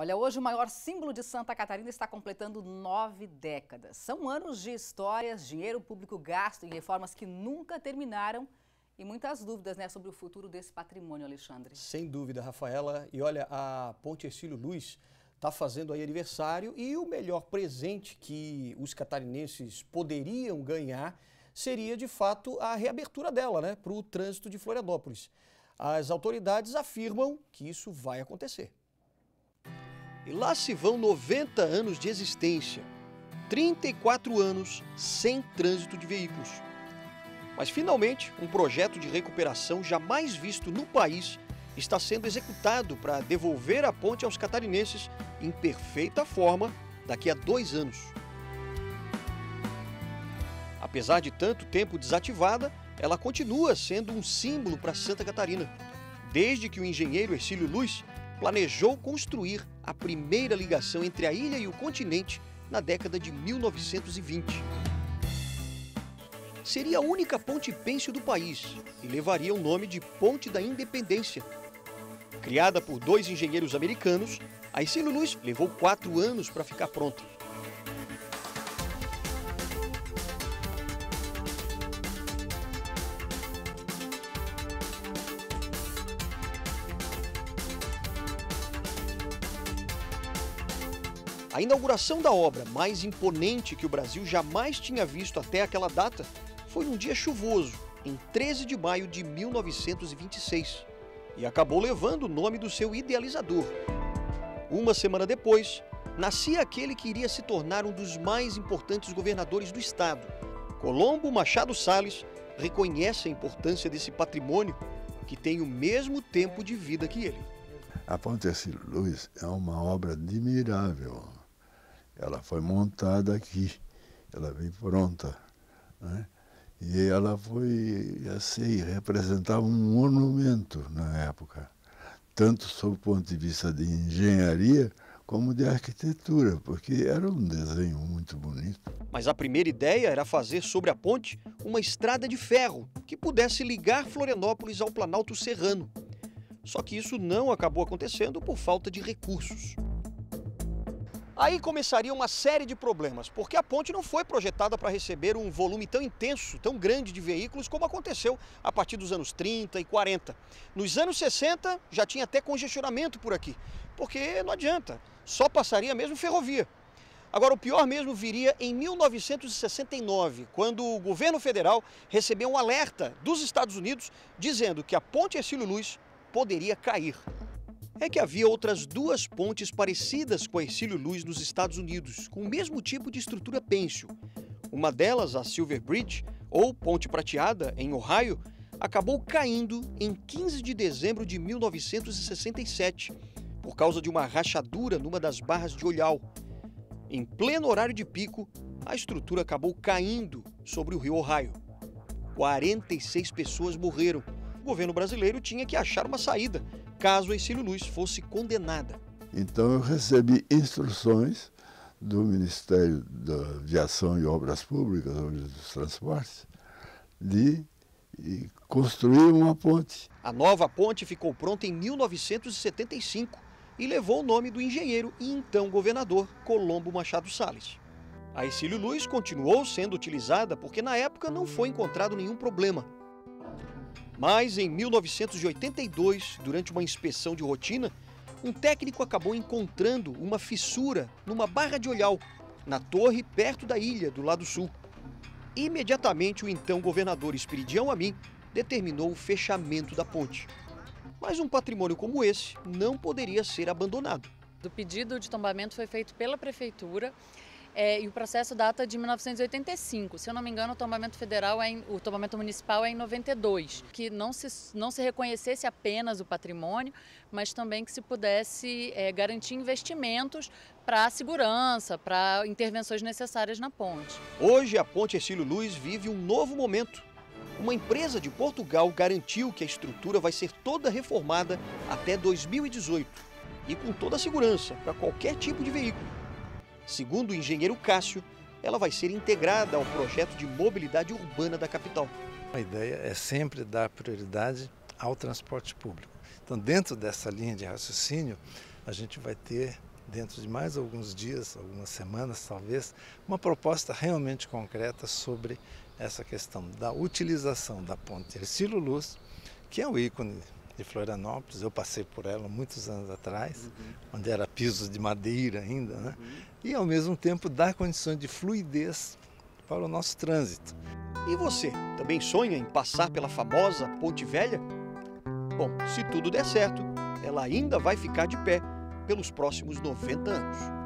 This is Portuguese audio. Olha, hoje o maior símbolo de Santa Catarina está completando 9 décadas. São anos de histórias, dinheiro público gasto e reformas que nunca terminaram e muitas dúvidas, né, sobre o futuro desse patrimônio, Alexandre. Sem dúvida, Rafaela. E olha, a Ponte Hercílio Luz está fazendo aí aniversário e o melhor presente que os catarinenses poderiam ganhar seria, de fato, a reabertura dela, né, para o trânsito de Florianópolis. As autoridades afirmam que isso vai acontecer. E lá se vão 90 anos de existência, 34 anos sem trânsito de veículos. Mas, finalmente, um projeto de recuperação jamais visto no país está sendo executado para devolver a ponte aos catarinenses em perfeita forma daqui a 2 anos. Apesar de tanto tempo desativada, ela continua sendo um símbolo para Santa Catarina, desde que o engenheiro Hercílio Luz planejou construir a primeira ligação entre a ilha e o continente na década de 1920. Seria a única ponte pêncil do país e levaria o nome de Ponte da Independência. Criada por 2 engenheiros americanos, a Hercílio Luz levou 4 anos para ficar pronta. A inauguração da obra mais imponente que o Brasil jamais tinha visto até aquela data foi num dia chuvoso, em 13 de maio de 1926, e acabou levando o nome do seu idealizador. Uma semana depois, nascia aquele que iria se tornar um dos mais importantes governadores do estado. Colombo Machado Salles reconhece a importância desse patrimônio que tem o mesmo tempo de vida que ele. A Ponte Hercílio Luz é uma obra admirável. Ela foi montada aqui, ela veio pronta, né? E ela foi, assim, representava um monumento na época, tanto sob o ponto de vista de engenharia como de arquitetura, porque era um desenho muito bonito. Mas a primeira ideia era fazer sobre a ponte uma estrada de ferro que pudesse ligar Florianópolis ao Planalto Serrano. Só que isso não acabou acontecendo por falta de recursos. Aí começaria uma série de problemas, porque a ponte não foi projetada para receber um volume tão intenso, tão grande de veículos, como aconteceu a partir dos anos 30 e 40. Nos anos 60 já tinha até congestionamento por aqui, porque não adianta, só passaria mesmo ferrovia. Agora, o pior mesmo viria em 1969, quando o governo federal recebeu um alerta dos Estados Unidos dizendo que a Ponte Hercílio Luz poderia cair. É que havia outras 2 pontes parecidas com a Hercílio Luz nos Estados Unidos, com o mesmo tipo de estrutura pêncil. Uma delas, a Silver Bridge, ou Ponte Prateada, em Ohio, acabou caindo em 15 de dezembro de 1967, por causa de uma rachadura numa das barras de olhau. Em pleno horário de pico, a estrutura acabou caindo sobre o rio Ohio. 46 pessoas morreram. O governo brasileiro tinha que achar uma saída, caso a Hercílio Luz fosse condenada. Então eu recebi instruções do Ministério da Aviação e Obras Públicas, dos Transportes, de construir uma ponte. A nova ponte ficou pronta em 1975 e levou o nome do engenheiro e então governador Colombo Machado Salles. A Hercílio Luz continuou sendo utilizada porque na época não foi encontrado nenhum problema. Mas, em 1982, durante uma inspeção de rotina, um técnico acabou encontrando uma fissura numa barra de olhau, na torre perto da ilha, do lado sul. Imediatamente, o então governador Espiridião Amin determinou o fechamento da ponte. Mas um patrimônio como esse não poderia ser abandonado. O pedido de tombamento foi feito pela prefeitura. E o processo data de 1985. Se eu não me engano, o tombamento municipal é em 92. Que não se reconhecesse apenas o patrimônio, mas também que se pudesse garantir investimentos para a segurança, para intervenções necessárias na ponte. Hoje, a Ponte Hercílio Luz vive um novo momento. Uma empresa de Portugal garantiu que a estrutura vai ser toda reformada até 2018. E com toda a segurança, para qualquer tipo de veículo. Segundo o engenheiro Cássio, ela vai ser integrada ao projeto de mobilidade urbana da capital. A ideia é sempre dar prioridade ao transporte público. Então, dentro dessa linha de raciocínio, a gente vai ter dentro de mais alguns dias, algumas semanas talvez, uma proposta realmente concreta sobre essa questão da utilização da Ponte Hercílio Luz, que é o ícone de Florianópolis. Eu passei por ela muitos anos atrás, onde era piso de madeira ainda, né? E ao mesmo tempo dar condições de fluidez para o nosso trânsito. E você, também sonha em passar pela famosa Ponte Velha? Bom, se tudo der certo, ela ainda vai ficar de pé pelos próximos 90 anos.